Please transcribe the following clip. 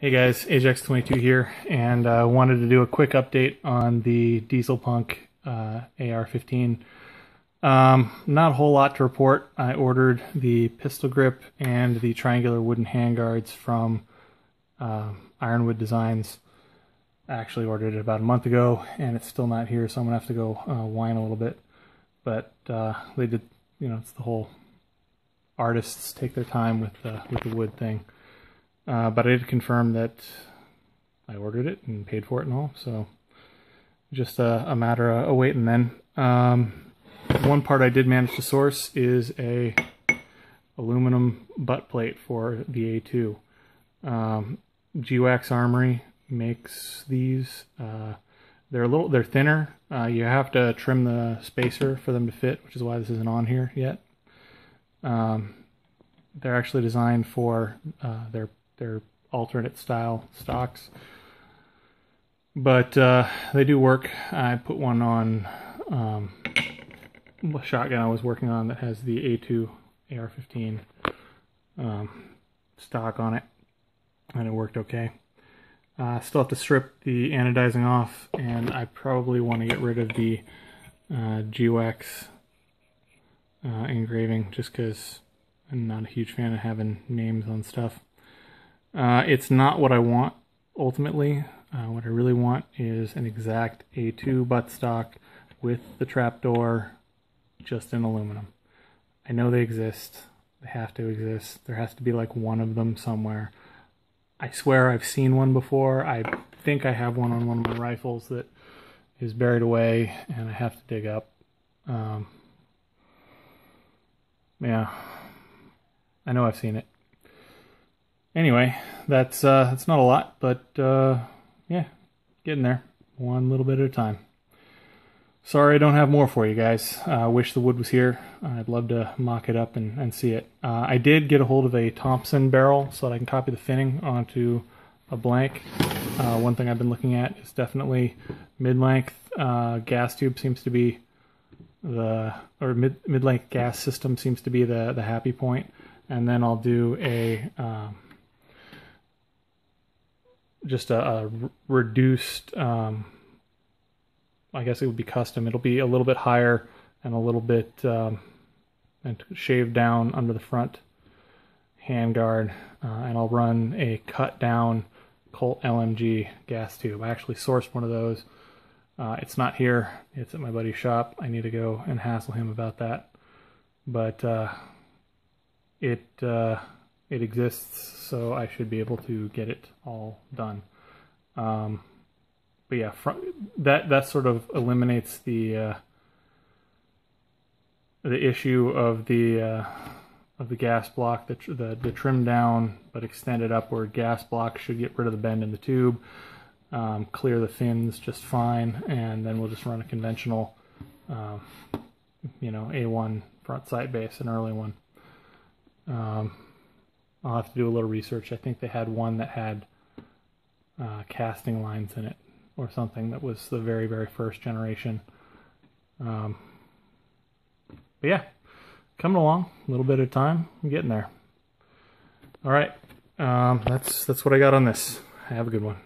Hey guys, Ajax22 here, and I wanted to do a quick update on the Diesel Punk AR-15. Not a whole lot to report. I ordered the pistol grip and the triangular wooden handguards from Ironwood Designs. I actually ordered it about a month ago, and it's still not here, so I'm going to have to go whine a little bit. But they did, you know, it's the whole artists take their time with the wood thing. But I did confirm that I ordered it and paid for it and all, so just a matter of waiting then. One part I did manage to source is a aluminum butt plate for the A2. G-Wax Armory makes these. They're thinner. You have to trim the spacer for them to fit, which is why this isn't on here yet. They're actually designed for their alternate style stocks, but they do work. I put one on a shotgun I was working on that has the A2 AR-15 stock on it, and it worked okay. I still have to strip the anodizing off, and I probably want to get rid of the G-Wax engraving just because I'm not a huge fan of having names on stuff. It's not what I want, ultimately. What I really want is an exact A2 buttstock with the trapdoor, just in aluminum. I know they exist. They have to exist. There has to be like one of them somewhere. I swear I've seen one before. I think I have one on one of my rifles that is buried away and I have to dig up. Yeah, I know I've seen it. Anyway, that's not a lot, but yeah, getting there, one little bit at a time. Sorry I don't have more for you guys. I wish the wood was here. I'd love to mock it up and see it. I did get a hold of a Thompson barrel so that I can copy the finning onto a blank. One thing I've been looking at is definitely mid-length gas tube seems to be the, or mid-length gas system seems to be the happy point. And then I'll do a just a reduced, I guess it would be custom. It'll be a little bit higher and a little bit and shaved down under the front handguard. And I'll run a cut down Colt LMG gas tube. I actually sourced one of those. It's not here. It's at my buddy's shop. I need to go and hassle him about that. But it exists, so I should be able to get it all done. But yeah, that sort of eliminates the issue of the gas block, the trimmed down but extended upward gas block should get rid of the bend in the tube, clear the fins just fine, and then we'll just run a conventional, you know, A1 front sight base, an early one. I'll have to do a little research. I think they had one that had casting lines in it or something. That was the very, very first generation. But yeah, coming along a little bit at a time. I'm getting there. All right, that's what I got on this. Have a good one.